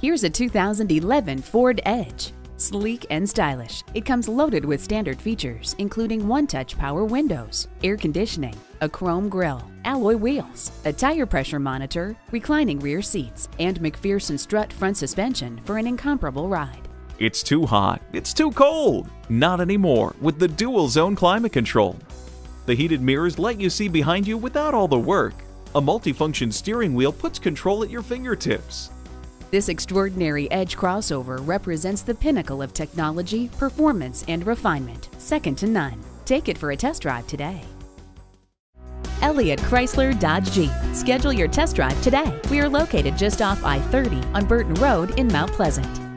Here's a 2011 Ford Edge. Sleek and stylish, it comes loaded with standard features including one-touch power windows, air conditioning, a chrome grille, alloy wheels, a tire pressure monitor, reclining rear seats, and McPherson strut front suspension for an incomparable ride. It's too hot, it's too cold. Not anymore with the dual zone climate control. The heated mirrors let you see behind you without all the work. A multifunction steering wheel puts control at your fingertips. This extraordinary Edge crossover represents the pinnacle of technology, performance, and refinement, second to none. Take it for a test drive today. Elliott Chrysler Dodge Jeep. Schedule your test drive today. We are located just off I-30 on Burton Road in Mount Pleasant.